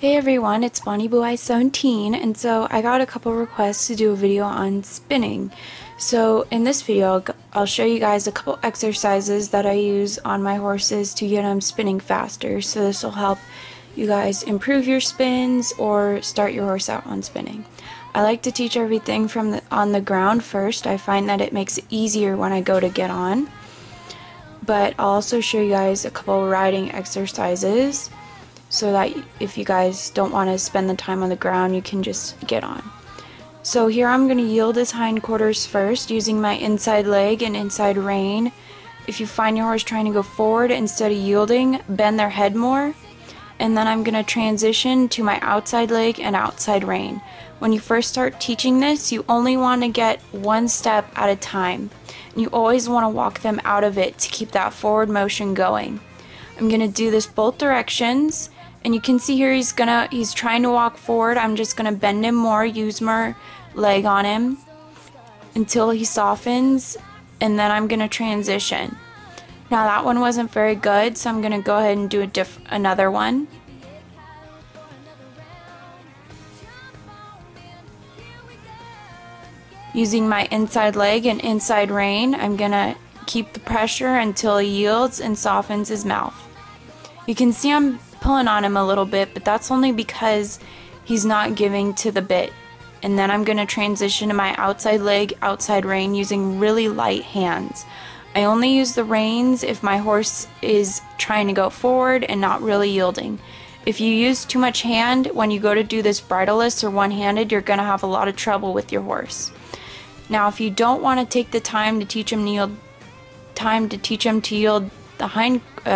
Hey everyone, it's blondyblueeyes17, and so I got a couple requests to do a video on spinning. So in this video, I'll show you guys a couple exercises that I use on my horses to get them spinning faster. So this will help you guys improve your spins or start your horse out on spinning. I like to teach everything from on the ground first. I find that it makes it easier when I go to get on. But I'll also show you guys a couple riding exercises, so that if you guys don't want to spend the time on the ground, you can just get on. So here I'm going to yield his hindquarters first using my inside leg and inside rein. If you find your horse trying to go forward instead of yielding, bend their head more. And then I'm going to transition to my outside leg and outside rein. When you first start teaching this, you only want to get one step at a time. And you always want to walk them out of it to keep that forward motion going. I'm going to do this both directions. And you can see here he's trying to walk forward. I'm just going to bend him more, use my leg on him until he softens, and then I'm going to transition. Now that one wasn't very good, so I'm going to go ahead and do another one. Using my inside leg and inside rein, I'm going to keep the pressure until he yields and softens his mouth. You can see I'm pulling on him a little bit, but that's only because he's not giving to the bit. And then I'm going to transition to my outside leg, outside rein using really light hands. I only use the reins if my horse is trying to go forward and not really yielding. If you use too much hand when you go to do this bridleless or one-handed, you're going to have a lot of trouble with your horse. Now if you don't want to take the time to teach him to yield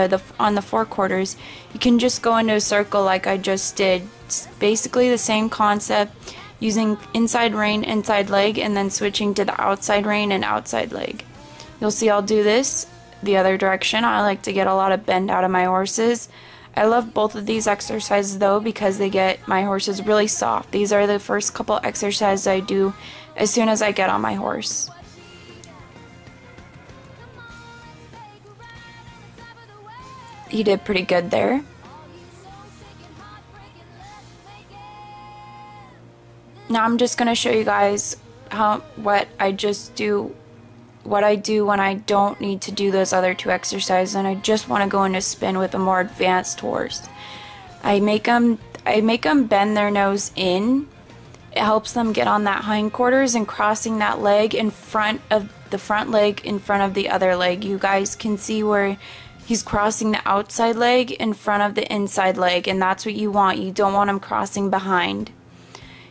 on the forequarters, you can just go into a circle like I just did. It's basically the same concept, using inside rein, inside leg, and then switching to the outside rein and outside leg. You'll see I'll do this the other direction. I like to get a lot of bend out of my horses. I love both of these exercises though, because they get my horses really soft. These are the first couple exercises I do as soon as I get on my horse. He did pretty good there. Now I'm just going to show you guys what I do when I don't need to do those other two exercises and I just want to go into spin with a more advanced horse. I make them bend their nose in. It helps them get on that hindquarters and crossing that leg in front of the front leg in front of the other leg. You guys can see where he's crossing the outside leg in front of the inside leg, and that's what you want. You don't want him crossing behind.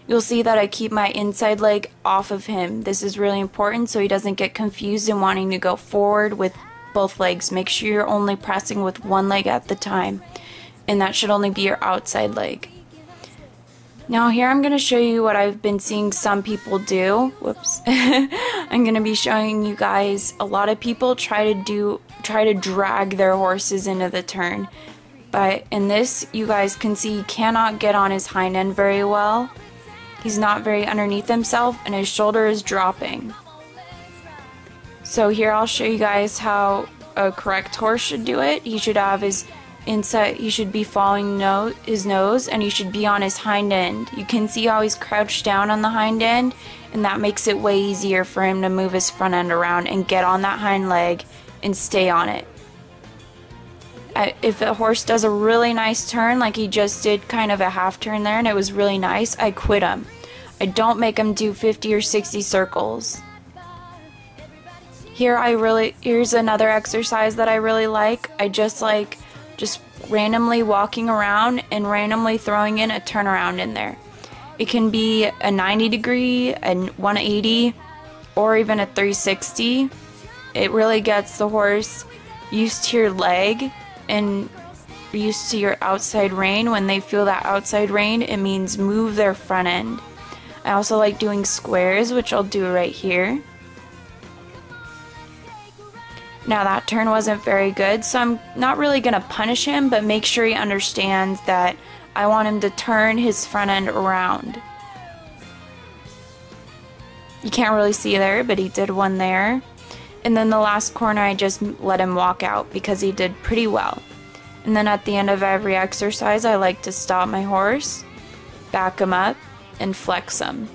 You'll see that I keep my inside leg off of him. This is really important so he doesn't get confused in wanting to go forward with both legs. Make sure you're only pressing with one leg at the time, and that should only be your outside leg. Now here I'm going to show you what I've been seeing some people do. Whoops. I'm going to be showing you guys a lot of people try to drag their horses into the turn. But in this, you guys can see he cannot get on his hind end very well. He's not very underneath himself and his shoulder is dropping. So here I'll show you guys how a correct horse should do it. He should have his inside, he should be following his nose, and he should be on his hind end. You can see how he's crouched down on the hind end, and that makes it way easier for him to move his front end around and get on that hind leg and stay on it. If a horse does a really nice turn, like he just did kind of a half turn there, and it was really nice, I quit him. I don't make him do 50 or 60 circles. Here's another exercise that I really like. I just randomly walking around and randomly throwing in a turnaround in there. It can be a 90 degree, a 180, or even a 360. It really gets the horse used to your leg and used to your outside rein. When they feel that outside rein, it means move their front end. I also like doing squares, which I'll do right here. Now that turn wasn't very good, so I'm not really going to punish him, but make sure he understands that I want him to turn his front end around. You can't really see there, but he did one there. And then the last corner I just let him walk out because he did pretty well. And then at the end of every exercise, I like to stop my horse, back him up, and flex him.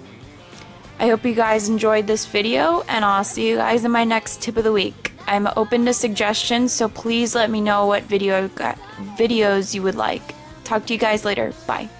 I hope you guys enjoyed this video, and I'll see you guys in my next tip of the week. I'm open to suggestions, so please let me know what videos you would like. Talk to you guys later. Bye.